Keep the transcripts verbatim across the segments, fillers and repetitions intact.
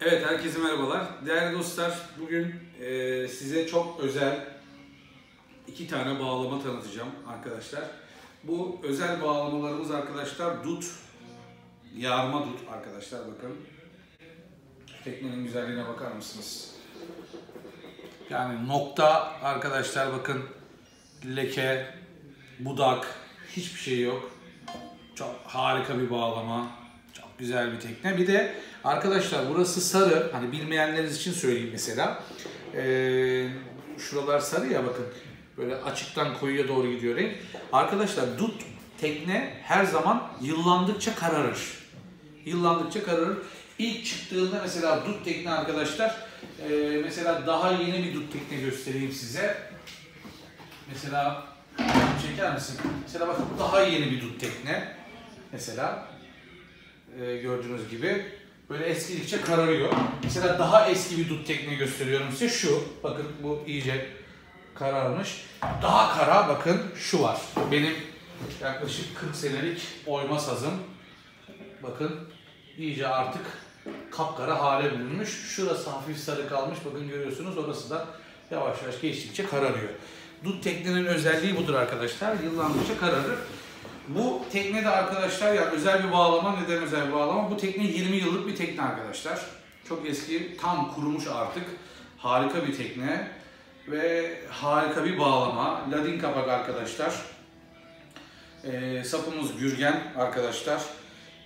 Evet, herkese merhabalar. Değerli dostlar, bugün e, size çok özel iki tane bağlama tanıtacağım arkadaşlar. Bu özel bağlamalarımız arkadaşlar dut, yarma dut arkadaşlar, bakın. Teknenin güzelliğine bakar mısınız? Yani nokta arkadaşlar, bakın, leke, budak, hiçbir şey yok. Çok harika bir bağlama, çok güzel bir tekne. Bir de arkadaşlar burası sarı, hani bilmeyenleriniz için söyleyeyim mesela. Ee, şuralar sarı ya, bakın, böyle açıktan koyuya doğru gidiyor renk. Arkadaşlar dut tekne her zaman yıllandıkça kararır. Yıllandıkça kararır. İlk çıktığında mesela dut tekne arkadaşlar, e, mesela daha yeni bir dut tekne göstereyim size. Mesela çeker misin? Mesela bakın, daha yeni bir dut tekne. Mesela e, gördüğünüz gibi böyle eskidikçe kararıyor. Mesela daha eski bir dut tekne gösteriyorum size, şu. Bakın, bu iyice kararmış. Daha kara, bakın, şu var. Benim yaklaşık kırk senelik oyma sazım. Bakın, iyice artık kapkara hale bulunmuş. Şurası hafif sarı kalmış. Bakın, görüyorsunuz, orası da yavaş yavaş geçtikçe kararıyor. Dut teknenin özelliği budur arkadaşlar. Yıllandıkça kararır. Bu tekne de arkadaşlar, yani özel bir bağlama. Neden özel bir bağlama? Bu tekne yirmi yıllık bir tekne arkadaşlar. Çok eski, tam kurumuş artık. Harika bir tekne ve harika bir bağlama. Ladin kapak arkadaşlar. E, sapımız gürgen arkadaşlar.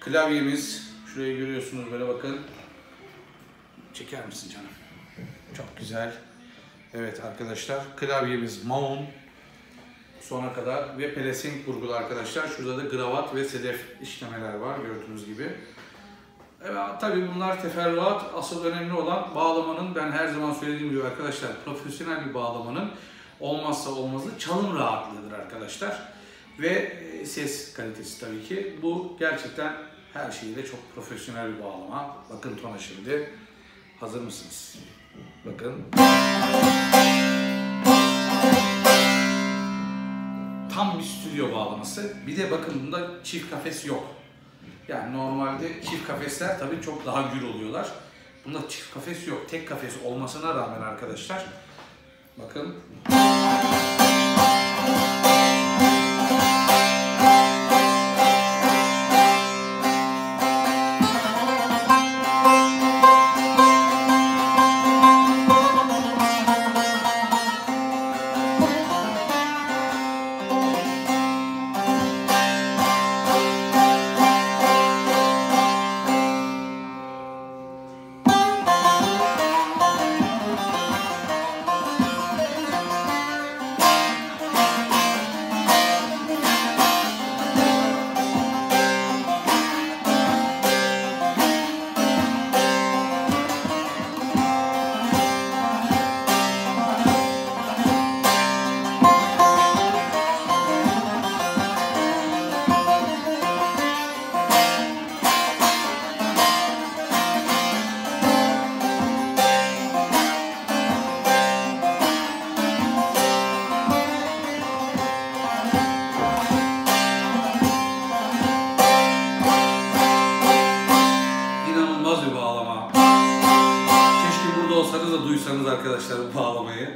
Klavyemiz, şurayı görüyorsunuz, böyle bakın. Çeker misin canım? Çok güzel. Evet arkadaşlar, klavyemiz maun sona kadar ve pelesenk burgulu arkadaşlar. Şurada da gravat ve sedef işlemeler var, gördüğünüz gibi. Evet, tabii bunlar teferruat. Asıl önemli olan bağlamanın, ben her zaman söylediğim gibi arkadaşlar, profesyonel bir bağlamanın olmazsa olmazı çalım rahatlığıdır arkadaşlar. Ve ses kalitesi tabii ki. Bu gerçekten her şeyle çok profesyonel bir bağlama. Bakın tona şimdi. Hazır mısınız? Bakın. Tam bir stüdyo bağlaması. Bir de bakın, bunda çift kafes yok. Yani normalde çift kafesler tabii çok daha gür oluyorlar. Bunda çift kafes yok. Tek kafes olmasına rağmen arkadaşlar. Bakın. Olsanız da duysanız arkadaşlar bu bağlamayı.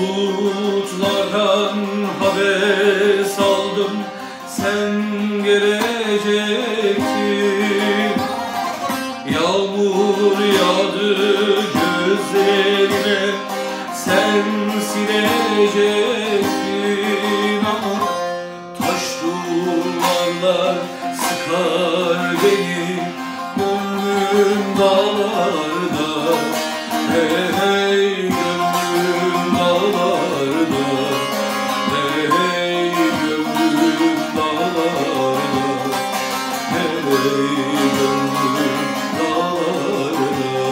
Bulutlardan haber aldım, sen gelecektin. Yağmur yağdı gözlerine, sen silecektin. Ama taş dağlarda, hey hey gönlüm dağlarda, hey hey gönlüm dağlarda, hey gönlüm dağlarda.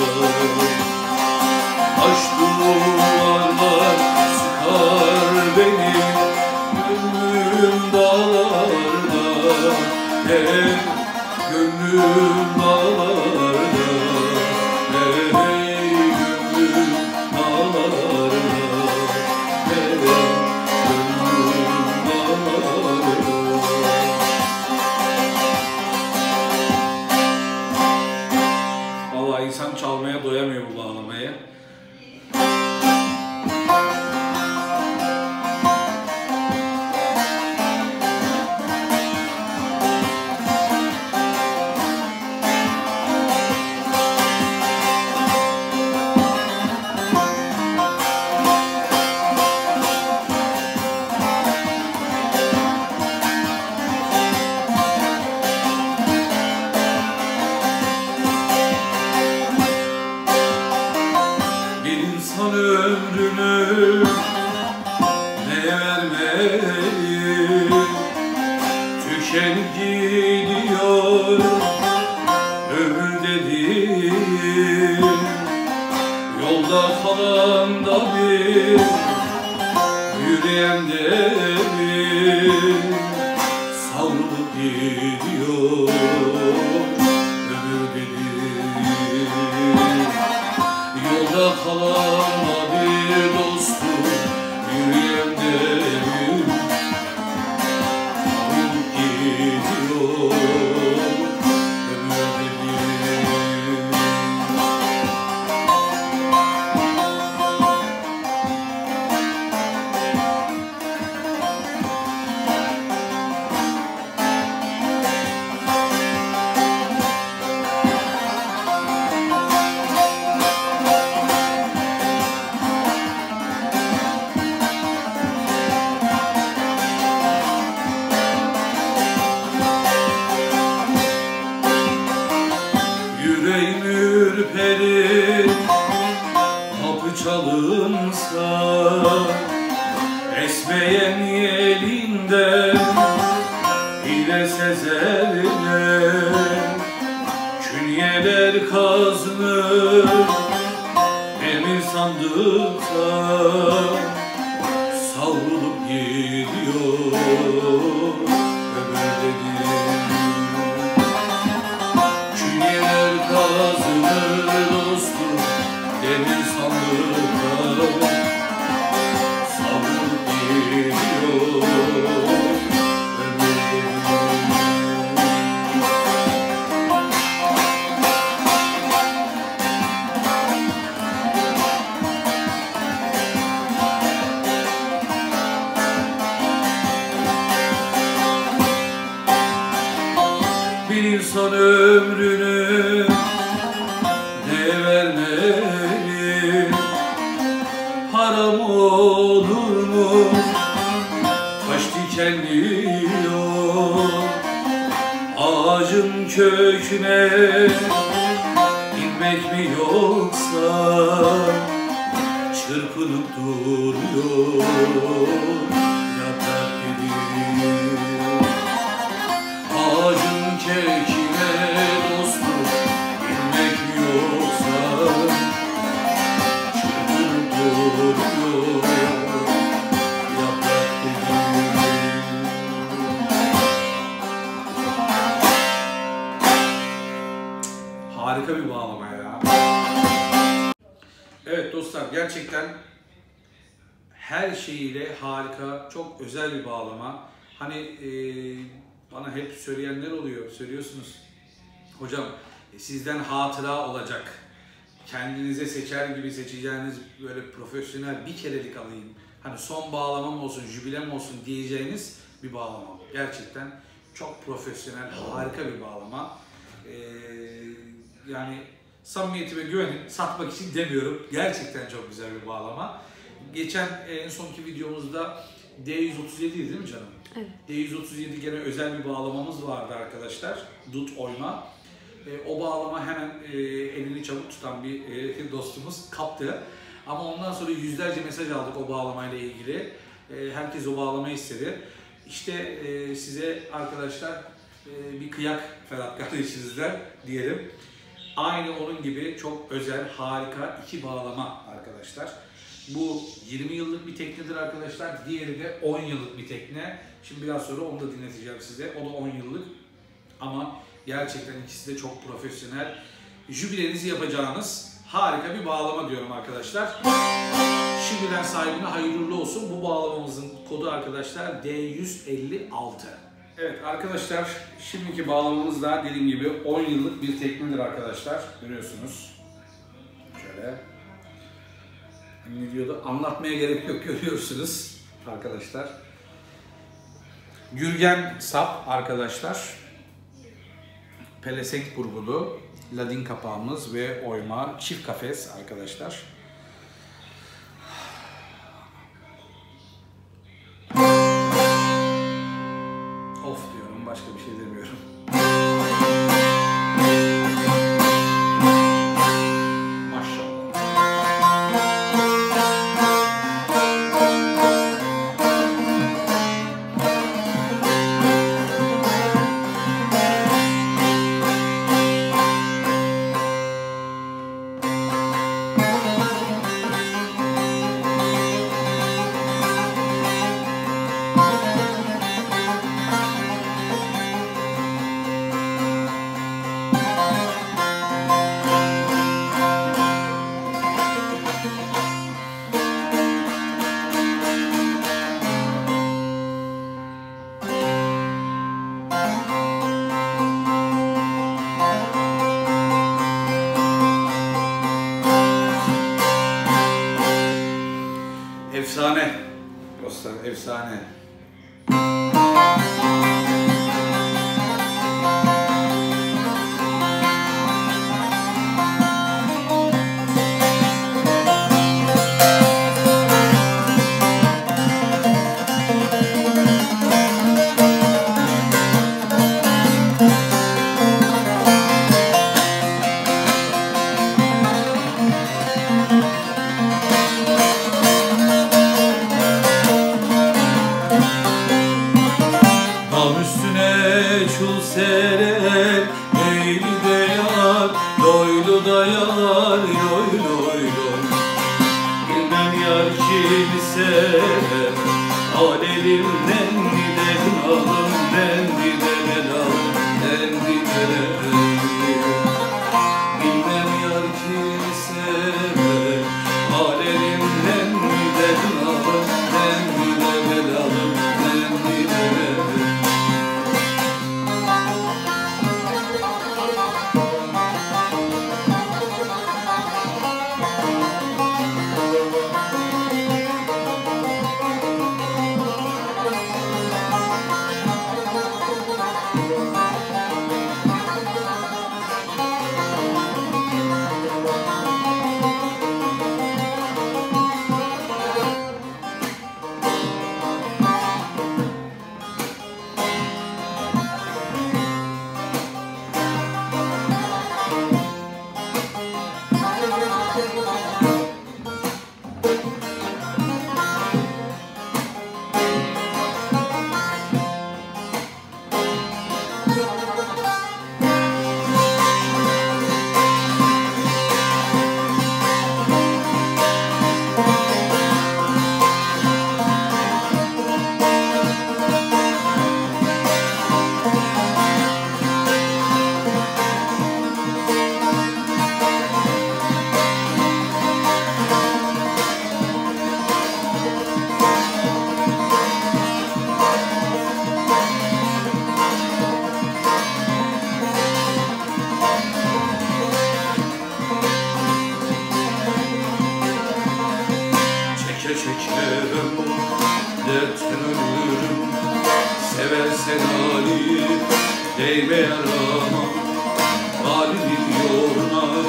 Aşk duvarlar sıkar beni, gönlüm dağlarda, hey gönlüm dağlarda. İnsan çalmaya doyamıyor bu bağlamayı. Ömrünü ne vermeli, düşen gidiyor ömür dedi. Yolda kalan da bir, yüreğim de bir, savrulup gidiyor ömür dedi. Yolda kalan ürperir, kapı çalınsa, esmeyen elinden ile sezerler, künyeler kazınır demir sandıkta, savrulup gidiyor ömür dedi. Demir sandıkta savrulup gidiyor ömür dedi. Bir insan ömrünü ne vermeli, param olur mu? Taş dikenli yol, ağacın köküne inmek mi yoksa, çırpınıp duruyor yaprak gibi. Ağacın köküne dostum inmek mi yoksa, çırpınıp duruyor. Harika bir bağlama ya. Evet dostlar, gerçekten her şeyiyle harika, çok özel bir bağlama. Hani e, bana hep söyleyenler oluyor, söylüyorsunuz. Hocam sizden hatıra olacak, kendinize seçer gibi seçeceğiniz böyle profesyonel bir kerelik alayım, hani son bağlamam olsun, jübilem olsun diyeceğiniz bir bağlama. Gerçekten çok profesyonel, harika bir bağlama. E, Yani samimiyetime güvenin, satmak için demiyorum. Gerçekten çok güzel bir bağlama. Geçen en sonki videomuzda D yüz otuz yedi değil mi canım? Evet. D yüz otuz yedi gene özel bir bağlamamız vardı arkadaşlar. Dut oyma. e, o bağlama hemen e, elini çabuk tutan bir e, dostumuz kaptı. Ama ondan sonra yüzlerce mesaj aldık o bağlamayla ilgili. E, herkes o bağlamayı istedi. İşte e, size arkadaşlar e, bir kıyak Ferhat kardeşinizden diyelim. Aynı onun gibi çok özel, harika iki bağlama arkadaşlar. Bu yirmi yıllık bir teknedir arkadaşlar. Diğeri de on yıllık bir tekne. Şimdi biraz sonra onu da dinleteceğim size. O da on yıllık. Ama gerçekten ikisi de çok profesyonel. Jübilenizi yapacağınız harika bir bağlama diyorum arkadaşlar. Şimdiden sahibine hayırlı olsun. Bu bağlamamızın kodu arkadaşlar D yüz elli altı. Evet arkadaşlar, şimdiki bağlamamız da dediğim gibi on yıllık bir teknedir arkadaşlar. Görüyorsunuz. Şöyle. Ne diyordu? Anlatmaya gerek yok, görüyorsunuz arkadaşlar. Gürgen sap arkadaşlar. Pelesenk burgulu, ladin kapağımız ve oyma, çift kafes arkadaşlar. Of diyorum, başka bir şey demiyorum. Efsane. Dostlar, efsane. Değme yarama, değme yarama, halim yorma.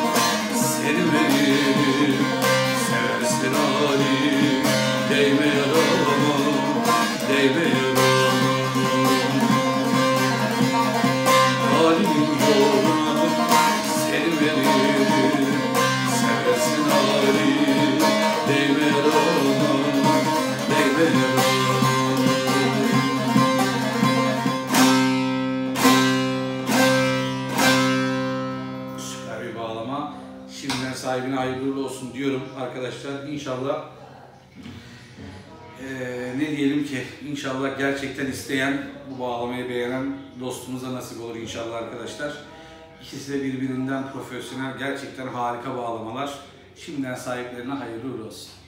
şimdiden sahibine hayırlı olsun diyorum arkadaşlar. İnşallah ee, ne diyelim ki, inşallah gerçekten isteyen, bu bağlamayı beğenen dostumuza nasip olur inşallah arkadaşlar. İkisi de birbirinden profesyonel, gerçekten harika bağlamalar. Şimdiden sahiplerine hayırlı olsun.